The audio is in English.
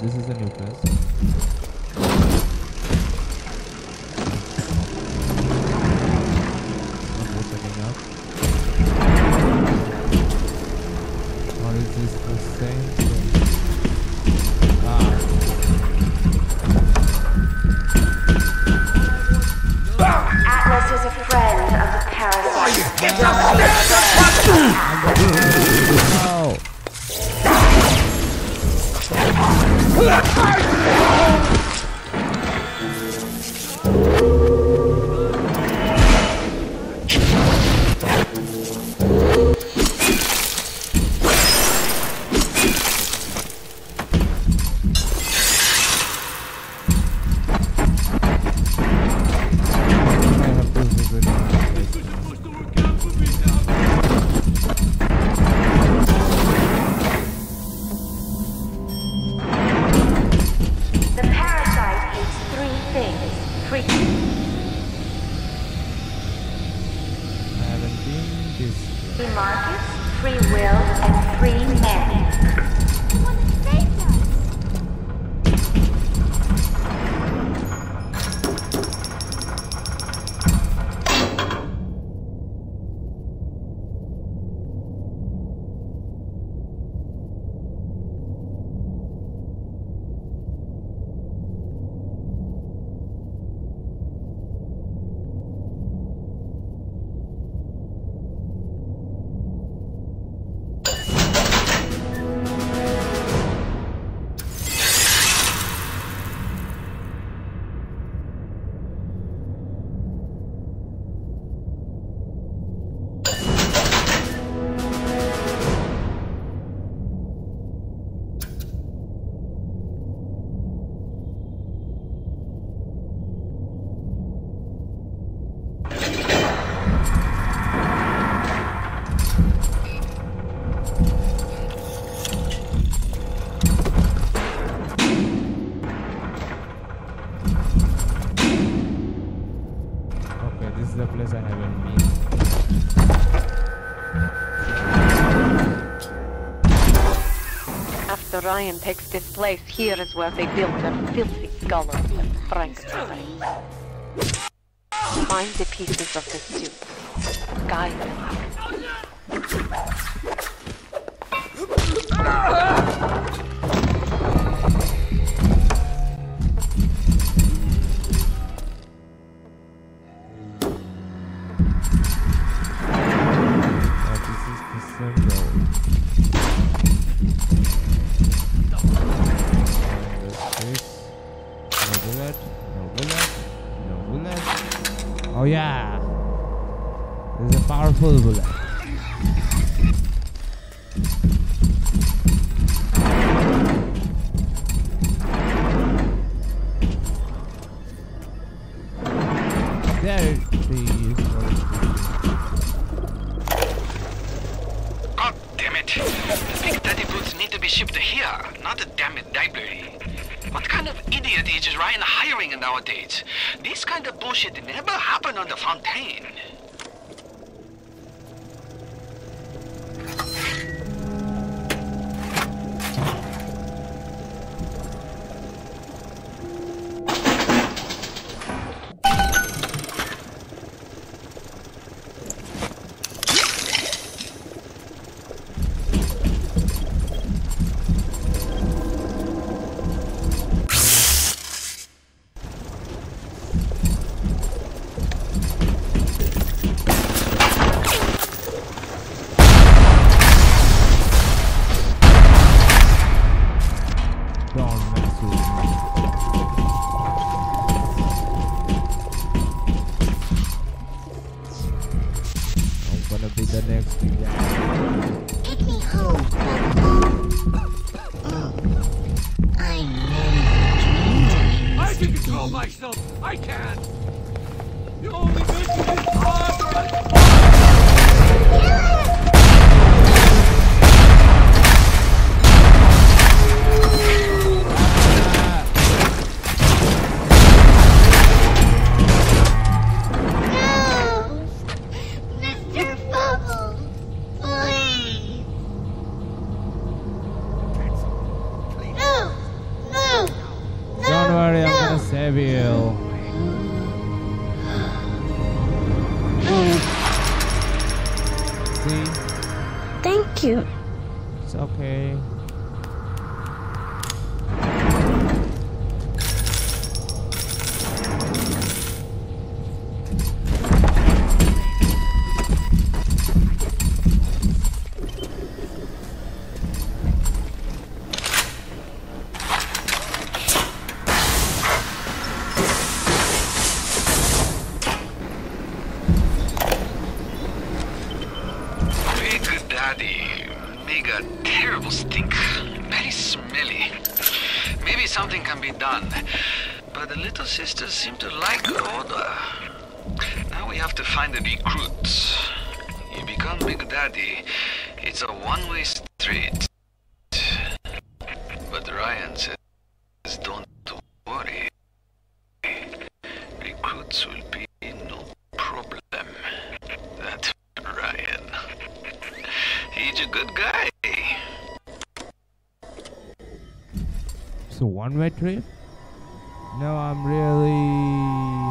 This is a nucleus. One more setting up. Or is this the same thing? Atlas is a friend of the parasite. Ryan takes this place. Here is where they build their filthy scholars and Frankenstein. Find the pieces of the suit. Guide them. reveal. See? Thank you. It's okay. One-way trip? No, I'm really...